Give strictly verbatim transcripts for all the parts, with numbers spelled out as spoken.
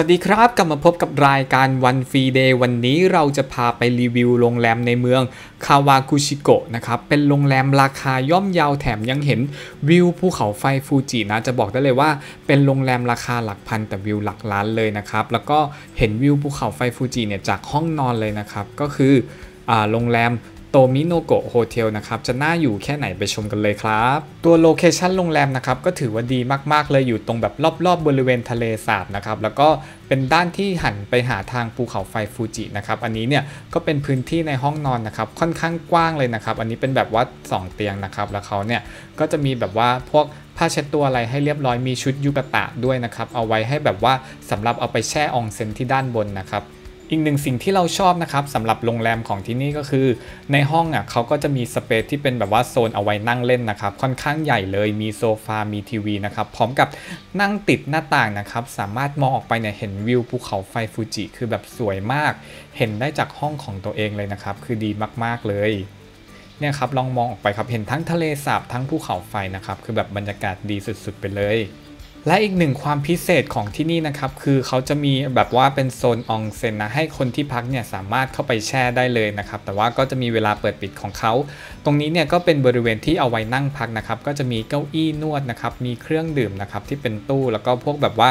สวัสดีครับกลับมาพบกับรายการ One Free Day วันนี้เราจะพาไปรีวิวโรงแรมในเมืองคาวาคุชิโกะนะครับเป็นโรงแรมราคาย่อมเยาแถมยังเห็นวิวภูเขาไฟฟูจินะจะบอกได้เลยว่าเป็นโรงแรมราคาหลักพันแต่วิวหลักล้านเลยนะครับแล้วก็เห็นวิวภูเขาไฟฟูจิเนี่ยจากห้องนอนเลยนะครับก็คือโรงแรมโตมิโนโกะโฮเทลนะครับจะน่าอยู่แค่ไหนไปชมกันเลยครับตัวโลเคชันโรงแรมนะครับก็ถือว่าดีมากๆเลยอยู่ตรงแบบรอบๆบริเวณทะเลสาบนะครับแล้วก็เป็นด้านที่หันไปหาทางภูเขาไฟฟูจินะครับอันนี้เนี่ยก็เป็นพื้นที่ในห้องนอนนะครับค่อนข้างกว้างเลยนะครับอันนี้เป็นแบบว่าสองเตียงนะครับแล้วเขาเนี่ยก็จะมีแบบว่าพวกผ้าเช็ดตัวอะไรให้เรียบร้อยมีชุดยูกะตะด้วยนะครับเอาไว้ให้แบบว่าสำหรับเอาไปแช่ออนเซ็นที่ด้านบนนะครับอีกหนึ่งสิ่งที่เราชอบนะครับสำหรับโรงแรมของที่นี่ก็คือในห้องอ่ะเขาก็จะมีสเปซที่เป็นแบบว่าโซนเอาไว้นั่งเล่นนะครับค่อนข้างใหญ่เลยมีโซฟามีทีวีนะครับพร้อมกับนั่งติดหน้าต่างนะครับสามารถมองออกไปเนี่ยเห็นวิวภูเขาไฟฟูจิคือแบบสวยมากเห็นได้จากห้องของตัวเองเลยนะครับคือดีมากๆเลยเนี่ยครับลองมองออกไปครับเห็นทั้งทะเลสาบทั้งภูเขาไฟนะครับคือแบบบรรยากาศดีสุดๆไปเลยและอีกหนึ่งความพิเศษของที่นี่นะครับคือเขาจะมีแบบว่าเป็นโซนออนเซ็นนะให้คนที่พักเนี่ยสามารถเข้าไปแช่ได้เลยนะครับแต่ว่าก็จะมีเวลาเปิดปิดของเขาตรงนี้เนี่ยก็เป็นบริเวณที่เอาไว้นั่งพักนะครับก็จะมีเก้าอี้นวดนะครับมีเครื่องดื่มนะครับที่เป็นตู้แล้วก็พวกแบบว่า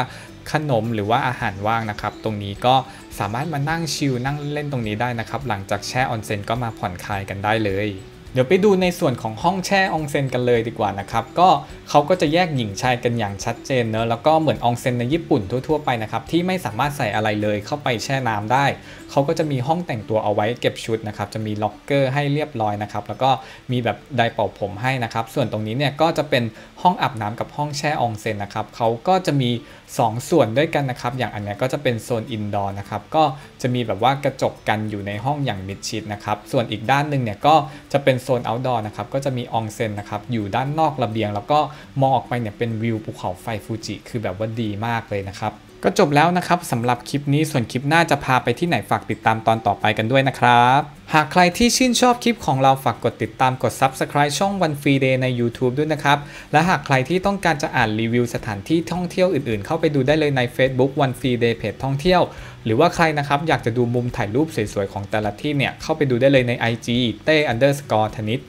ขนมหรือว่าอาหารว่างนะครับตรงนี้ก็สามารถมานั่งชิลนั่งเล่นตรงนี้ได้นะครับหลังจากแช่ออนเซ็นก็มาผ่อนคลายกันได้เลยเดี๋ยวไปดูในส่วนของห้องแช่ออนเซ็นกันเลยดีกว่านะครับก็เขาก็จะแยกหญิงชายกันอย่างชัดเจนเนอะแล้วก็เหมือนออนเซ็นในญี่ปุ่นทั่วๆไปนะครับที่ไม่สามารถใส่อะไรเลยเข้าไปแช่น้ำได้เขาก็จะมีห้องแต่งตัวเอาไว้เก็บชุดนะครับจะมีล็อกเกอร์ให้เรียบร้อยนะครับแล้วก็มีแบบไดร์เป่าผมให้นะครับส่วนตรงนี้เนี่ยก็จะเป็นห้องอาบน้ำกับห้องแช่ออนเซ็นนะครับเขาก็จะมีสองส่วนด้วยกันนะครับอย่างอันนี้ก็จะเป็นโซนอินดอร์นะครับก็จะมีแบบว่ากระจกกันอยู่ในห้องอย่างมิดชิดนะครับส่วนอีกด้านหนึ่งเนี่ยก็จะเป็นโซนเอาท์ดอร์นะครับก็จะมีออนเซ็นนะครับอยู่ด้านนอกระเบียงแล้วก็มองออกไปเนี่ยเป็นวิวภูเขาไฟฟูจิคือแบบว่าดีมากเลยนะครับก็จบแล้วนะครับสำหรับคลิปนี้ส่วนคลิปหน้าจะพาไปที่ไหนฝากติดตามตอนต่อไปกันด้วยนะครับหากใครที่ชื่นชอบคลิปของเราฝากกดติดตามกด ซับสไครบ์ ช่อง One Free Day ใน ยูทูบ ด้วยนะครับและหากใครที่ต้องการจะอ่านรีวิวสถานที่ท่องเที่ยวอื่นๆเข้าไปดูได้เลยใน เฟซบุ๊ก One Free Day เพจท่องเที่ยวหรือว่าใครนะครับอยากจะดูมุมถ่ายรูปสวยๆของแต่ละที่เนี่ยเข้าไปดูได้เลยใน ไอจี เต้ อันเดอร์สกอร์ ธนิต